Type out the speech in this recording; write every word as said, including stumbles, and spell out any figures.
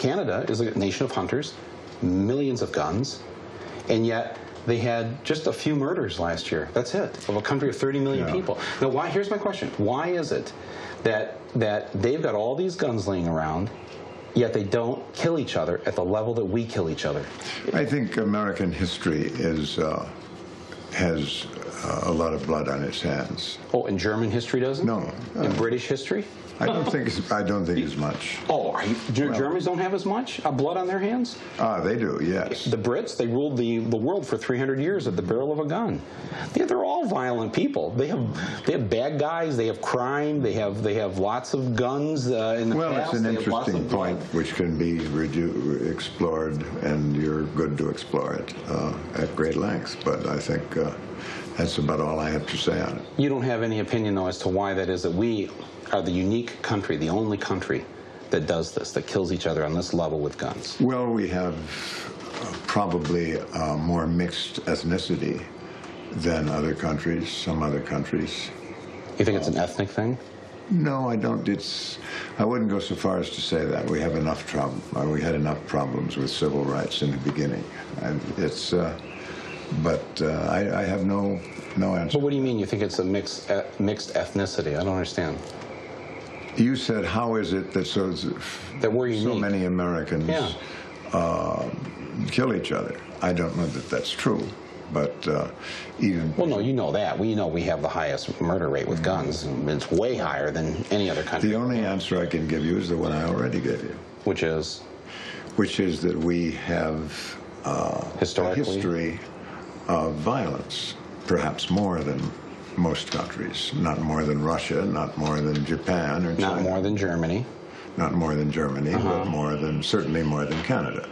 Canada is a nation of hunters, millions of guns, and yet they had just a few murders last year. That's it, of a country of thirty million yeah. people. Now, why? Here's my question. Why is it that, that they've got all these guns laying around, yet they don't kill each other at the level that we kill each other? I think American history is uh, has uh, a lot of blood on its hands. Oh, and German history doesn't? No. Uh, and British history? I don't think it's, I don't think you, as much. Oh, are you, do well, Germans don't have as much uh, blood on their hands? Ah, they do, yes. The Brits, they ruled the, the world for three hundred years at the barrel of a gun. They, they're all violent people. They have they have bad guys. They have crime. They have they have lots of guns uh, in the well, past. Well, it's an they interesting point which can be redu explored, and you're good to explore it uh, at great lengths. But I think uh, that's about all I have to say on it. You don't have any opinion, though, as to why that is that we are the unique country, the only country that does this, that kills each other on this level with guns? Well, we have probably uh, more mixed ethnicity than other countries, some other countries. You think it's an ethnic thing? No, I don't. It's, I wouldn't go so far as to say that. We have enough trouble. We had enough problems with civil rights in the beginning. And it's, uh, but uh, I, I have no, no answer. But what do you mean you think it's a mixed, uh, mixed ethnicity? I don't understand. You said, how is it that so, that we're so many Americans yeah. uh, kill each other? I don't know that that's true, but uh, even... Well, no, you know that. We know we have the highest murder rate with guns. It's way higher than any other country. The only answer I can give you is the one I already gave you. Which is? Which is that we have uh, a history of violence, perhaps more than... most countries, not more than Russia, not more than Japan or China. Not more than Germany. Not more than Germany, uh-huh. but more than, certainly more than Canada.